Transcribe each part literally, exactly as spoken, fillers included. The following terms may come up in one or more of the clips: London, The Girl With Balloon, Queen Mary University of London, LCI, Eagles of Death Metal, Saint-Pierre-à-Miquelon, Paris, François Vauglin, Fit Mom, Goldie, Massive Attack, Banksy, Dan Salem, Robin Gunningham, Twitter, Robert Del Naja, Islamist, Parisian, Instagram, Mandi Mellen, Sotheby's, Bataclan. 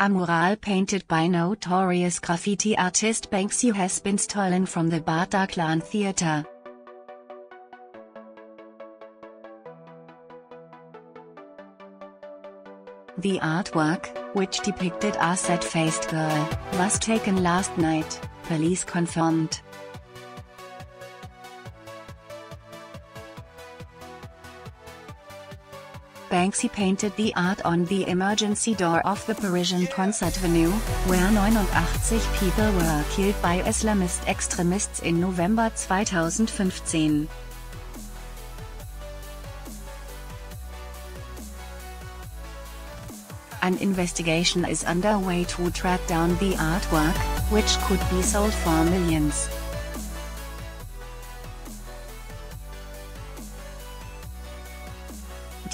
A mural painted by notorious graffiti artist Banksy has been stolen from the Bataclan theater. The artwork, which depicted a sad-faced girl, was taken last night, police confirmed. Banksy painted the art on the emergency door of the Parisian concert venue, where eighty-nine people were killed by Islamist extremists in November twenty fifteen. An investigation is underway to track down the artwork, which could be sold for millions.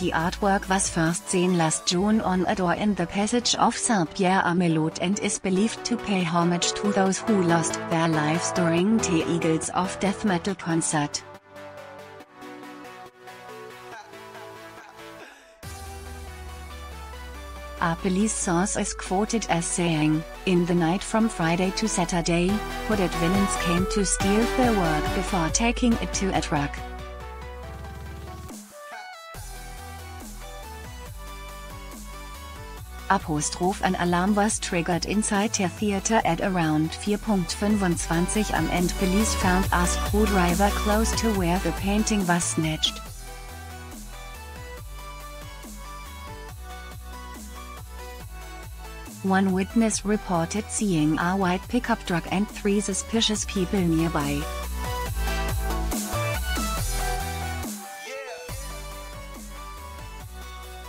The artwork was first seen last June on a door in the passage of Saint-Pierre-à-Miquelon and is believed to pay homage to those who lost their lives during the Eagles of Death Metal concert. A police source is quoted as saying, "In the night from Friday to Saturday, hooded villains came to steal their work before taking it to a truck." Apostrophe an alarm was triggered inside the theater at around four twenty-five a m and police found a screwdriver close to where the painting was snatched. One witness reported seeing a white pickup truck and three suspicious people nearby.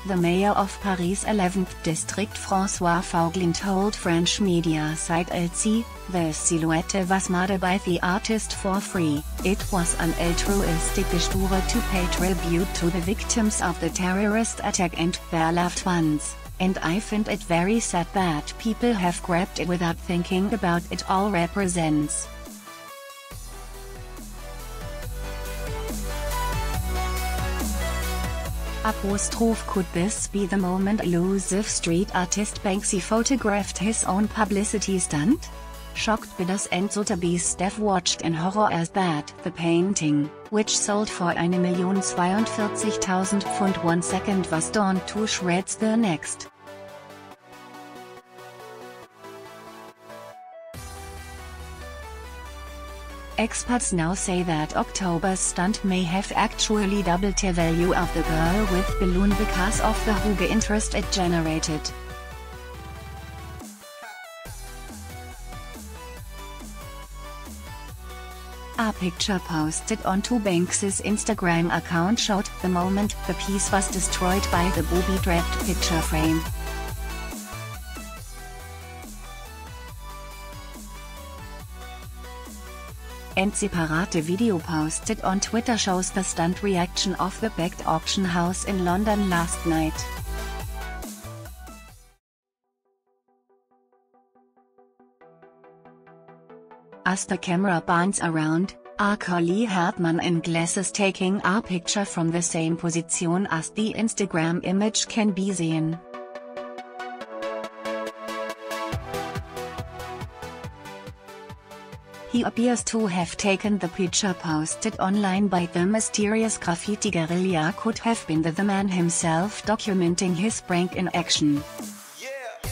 The mayor of Paris' eleventh district François Vauglin told French media site L C I, "The silhouette was made by the artist for free. It was an altruistic gesture to pay tribute to the victims of the terrorist attack and their loved ones, and I find it very sad that people have grabbed it without thinking about what it all represents." Apostrophe could this be the moment elusive street artist Banksy photographed his own publicity stunt? Shocked bidders and Sotheby's staff watched in horror as that the painting, which sold for one million forty-two thousand pounds one second, was torn to shreds the next. Experts now say that October's stunt may have actually doubled the value of The Girl With Balloon because of the huge interest it generated. A picture posted onto Banksy's Instagram account showed the moment the piece was destroyed by the booby-trapped picture frame. And separate video posted on Twitter shows the stunned reaction of the packed auction house in London last night. As the camera bounces around, a curly haired man in glasses taking a picture from the same position as the Instagram image can be seen. He appears to have taken the picture posted online by the mysterious graffiti guerrilla. Could have been the, the man himself documenting his prank in action. Yeah.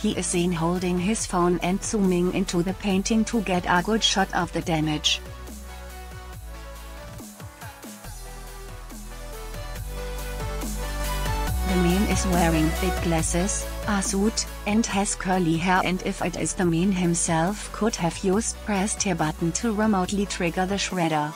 He is seen holding his phone and zooming into the painting to get a good shot of the damage. The man is wearing thick glasses, a suit, and has curly hair, and if it is the man himself, could have used pressed a button to remotely trigger the shredder.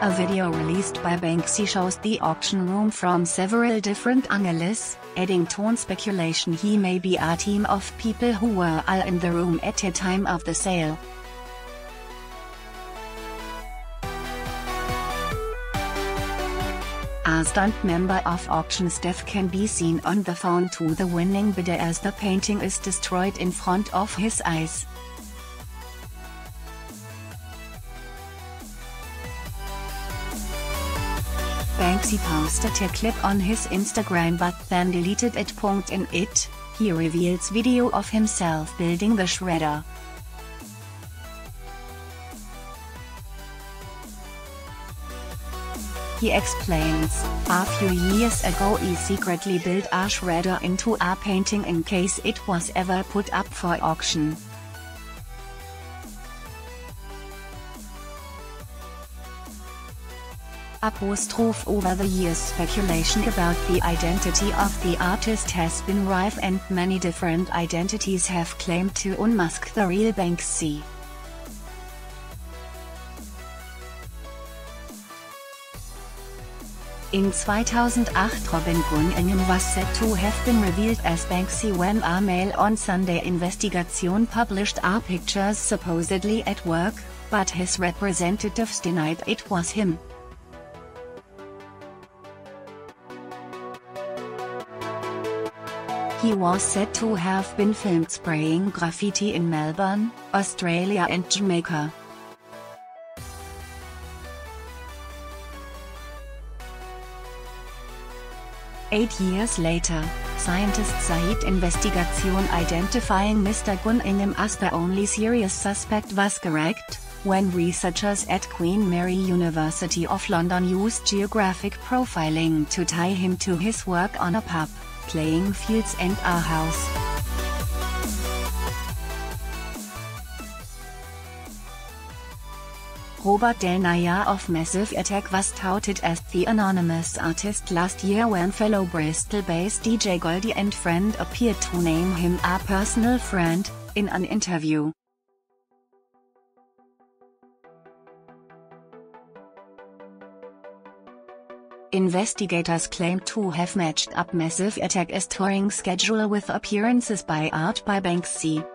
A video released by Banksy shows the auction room from several different angles, adding to speculation he may be a team of people who were all in the room at the time of the sale. A stunt member of auction staff can be seen on the phone to the winning bidder as the painting is destroyed in front of his eyes. Banksy posted a clip on his Instagram but then deleted it. In it, he reveals video of himself building the shredder. He explains, a few years ago he secretly built a shredder into a painting in case it was ever put up for auction. Apostrophe over the years speculation about the identity of the artist has been rife and many different identities have claimed to unmask the real Banksy. In two thousand eight, Robin Gunningham was said to have been revealed as Banksy when a Mail on Sunday investigation published a picture supposedly at work, but his representatives denied it was him. He was said to have been filmed spraying graffiti in Melbourne, Australia and Jamaica. Eight years later, scientists said investigation identifying Mister Gunningham as the only serious suspect was correct, when researchers at Queen Mary University of London used geographic profiling to tie him to his work on a pub, playing fields and a house. Robert Del Naja of Massive Attack was touted as the anonymous artist last year when fellow Bristol-based D J Goldie and friend appeared to name him a personal friend, in an interview. Investigators claimed to have matched up Massive Attack's touring schedule with appearances by Art by Banksy.